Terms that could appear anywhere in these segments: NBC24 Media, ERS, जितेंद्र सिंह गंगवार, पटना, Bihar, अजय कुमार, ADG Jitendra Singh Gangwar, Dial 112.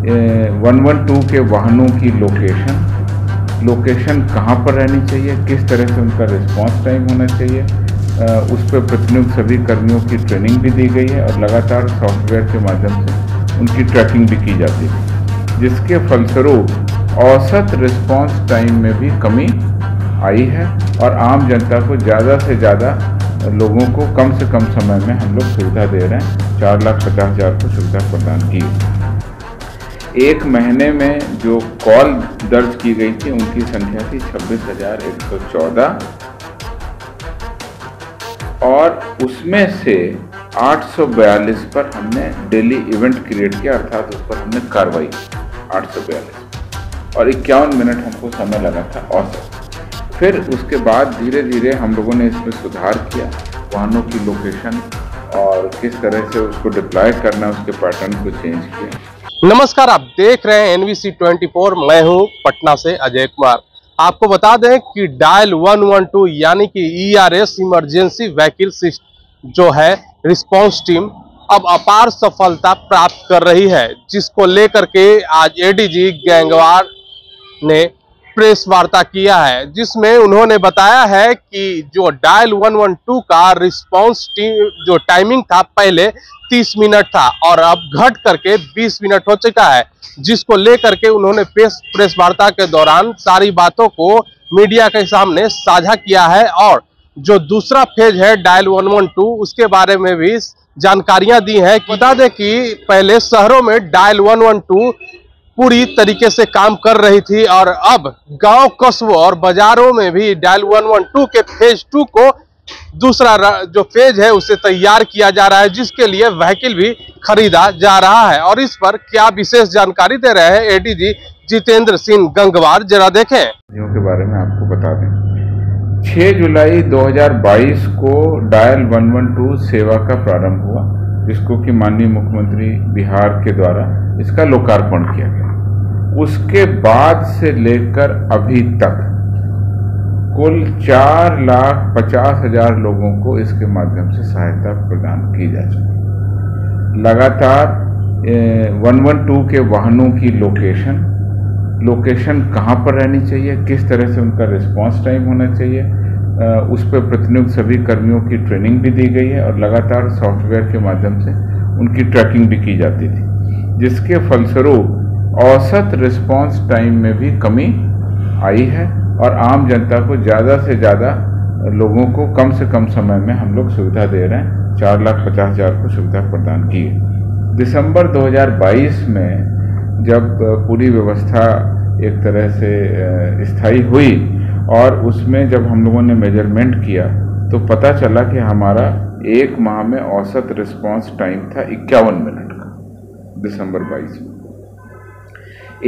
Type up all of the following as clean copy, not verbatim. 112 के वाहनों की लोकेशन कहाँ पर रहनी चाहिए, किस तरह से उनका रिस्पांस टाइम होना चाहिए, उस पर प्रतिनियुक्त सभी कर्मियों की ट्रेनिंग भी दी गई है और लगातार सॉफ्टवेयर के माध्यम से उनकी ट्रैकिंग भी की जाती है, जिसके फलस्वरूप औसत रिस्पांस टाइम में भी कमी आई है और आम जनता को ज़्यादा से ज़्यादा लोगों को कम से कम समय में हम लोग सुविधा दे रहे हैं। 4,50,000 को सुविधा प्रदान की। एक महीने में जो कॉल दर्ज की गई थी उनकी संख्या थी 26,114 और उसमें से 842 पर हमने डेली इवेंट क्रिएट किया, अर्थात उस पर हमने कार्रवाई 842 और 51 मिनट हमको समय लगा था औसत। फिर उसके बाद धीरे धीरे हम लोगों ने इसमें सुधार किया, वाहनों की लोकेशन और किस तरह से उसको डिप्लॉय करना है उसके पैटर्न को चेंज किया। नमस्कार, आप देख रहे हैं NBC24, मैं हूं पटना से अजय कुमार। आपको बता दें कि डायल 112 यानी कि ERS इमरजेंसी व्हीकल सिस्टम जो है रिस्पॉन्स टीम अब अपार सफलता प्राप्त कर रही है, जिसको लेकर के आज ADG गैंगवार ने प्रेस वार्ता किया है, जिसमें उन्होंने बताया है कि जो डायल 112 का रिस्पांस जो टाइमिंग था पहले 30 मिनट था और अब घट करके 20 मिनट हो चुका है, जिसको लेकर के उन्होंने प्रेस वार्ता के दौरान सारी बातों को मीडिया के सामने साझा किया है और जो दूसरा फेज है डायल 112 उसके बारे में भी जानकारियां दी हैं। बता दें कि पहले शहरों में डायल 112 पूरी तरीके से काम कर रही थी और अब गांव, कस्बों और बाजारों में भी डायल 112 के फेज 2 को दूसरा जो फेज है उसे तैयार किया जा रहा है, जिसके लिए व्हीकल भी खरीदा जा रहा है। और इस पर क्या विशेष जानकारी दे रहे हैं ADG जितेंद्र सिंह गंगवार, जरा देखें। के बारे में आपको बता दें, 6 जुलाई 2022 को डायल 112 सेवा का प्रारंभ हुआ, जिसको कि माननीय मुख्यमंत्री बिहार के द्वारा इसका लोकार्पण किया गया। उसके बाद से लेकर अभी तक कुल 4,50,000 लोगों को इसके माध्यम से सहायता प्रदान की जा चुकी। लगातार 112 के वाहनों की लोकेशन कहाँ पर रहनी चाहिए, किस तरह से उनका रिस्पांस टाइम होना चाहिए, उस पर प्रतिनियुक्त सभी कर्मियों की ट्रेनिंग भी दी गई है और लगातार सॉफ्टवेयर के माध्यम से उनकी ट्रैकिंग भी की जाती थी, जिसके फलस्वरूप औसत रिस्पांस टाइम में भी कमी आई है और आम जनता को ज़्यादा से ज़्यादा लोगों को कम से कम समय में हम लोग सुविधा दे रहे हैं। 4,50,000 को सुविधा प्रदान की है। दिसंबर 2022 में जब पूरी व्यवस्था एक तरह से स्थायी हुई और उसमें जब हम लोगों ने मेजरमेंट किया तो पता चला कि हमारा एक माह में औसत रिस्पांस टाइम था 51 मिनट का। दिसंबर 2022 में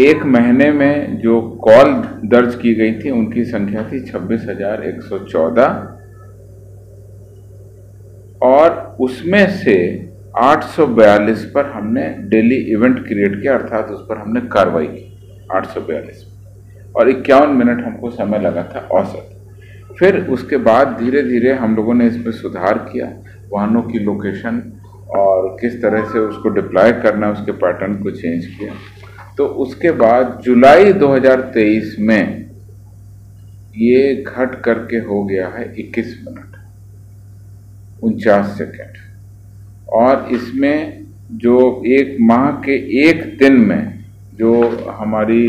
एक महीने में जो कॉल दर्ज की गई थी उनकी संख्या थी 26,114 और उसमें से 842 पर हमने डेली इवेंट क्रिएट किया, अर्थात उस पर हमने कार्रवाई की 842 और 51 मिनट हमको समय लगा था औसत। फिर उसके बाद धीरे धीरे हम लोगों ने इसमें सुधार किया, वाहनों की लोकेशन और किस तरह से उसको डिप्लॉय करना है उसके पैटर्न को चेंज किया। तो उसके बाद जुलाई 2023 में ये घट करके हो गया है 21 मिनट 49 सेकेंड और इसमें जो एक माह के एक दिन में जो हमारी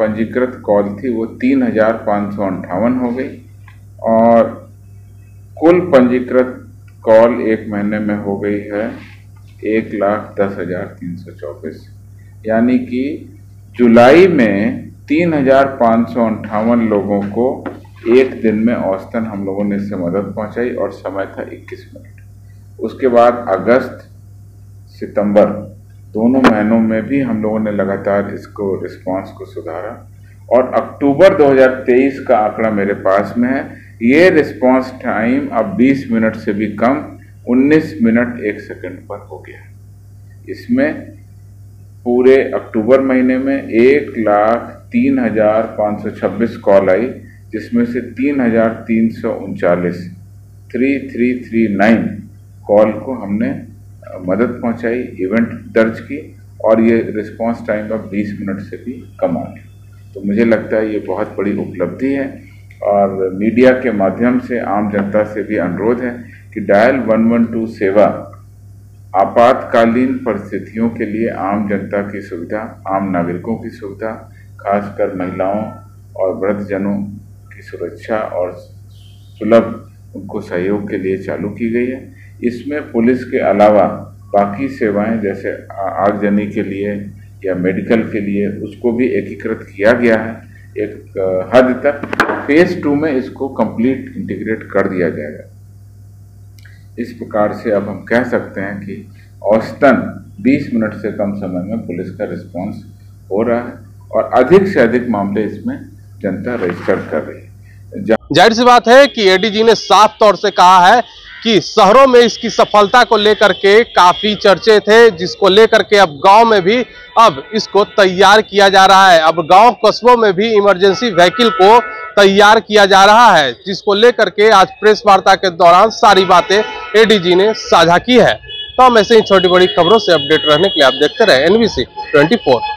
पंजीकृत कॉल थी वो 3,558 हो गई और कुल पंजीकृत कॉल एक महीने में हो गई है 1,10,324। यानी कि जुलाई में 3,558 लोगों को एक दिन में औसतन हम लोगों ने इससे मदद पहुंचाई और समय था 21 मिनट। उसके बाद अगस्त, सितंबर दोनों महीनों में भी हम लोगों ने लगातार इसको रिस्पांस को सुधारा और अक्टूबर 2023 का आंकड़ा मेरे पास में है। ये रिस्पांस टाइम अब 20 मिनट से भी कम 19 मिनट 1 सेकंड पर हो गया। इसमें पूरे अक्टूबर महीने में 1,03,526 कॉल आई, जिसमें से 3,339 3339 कॉल को हमने मदद पहुंचाई, इवेंट दर्ज की और ये रिस्पांस टाइम अब 20 मिनट से भी कम आ गया। तो मुझे लगता है ये बहुत बड़ी उपलब्धि है और मीडिया के माध्यम से आम जनता से भी अनुरोध है कि डायल 112 सेवा आपातकालीन परिस्थितियों के लिए आम जनता की सुविधा, आम नागरिकों की सुविधा, खासकर महिलाओं और वृद्धजनों की सुरक्षा और सुलभ उनको सहयोग के लिए चालू की गई है। इसमें पुलिस के अलावा बाकी सेवाएं जैसे आगजनी के लिए या मेडिकल के लिए उसको भी एकीकृत किया गया है। एक हद तक फेज़ 2 में इसको कंप्लीट इंटीग्रेट कर दिया जाएगा। इस प्रकार से अब हम कह सकते हैं कि औसतन 20 मिनट से कम समय में पुलिस का रिस्पांस हो रहा है और अधिक से अधिक मामले इसमें जनता रजिस्टर कर रही है। जाहिर सी बात है कि एडीजी ने साफ तौर से कहा है कि शहरों में इसकी सफलता को लेकर के काफ़ी चर्चे थे, जिसको लेकर के अब गांव में भी अब इसको तैयार किया जा रहा है। अब गांव कस्बों में भी इमरजेंसी व्हीकल को तैयार किया जा रहा है, जिसको लेकर के आज प्रेस वार्ता के दौरान सारी बातें एडीजी ने साझा की है। तो हम ऐसे ही छोटी बड़ी खबरों से अपडेट रहने के लिए आप देखते रहे NBC24।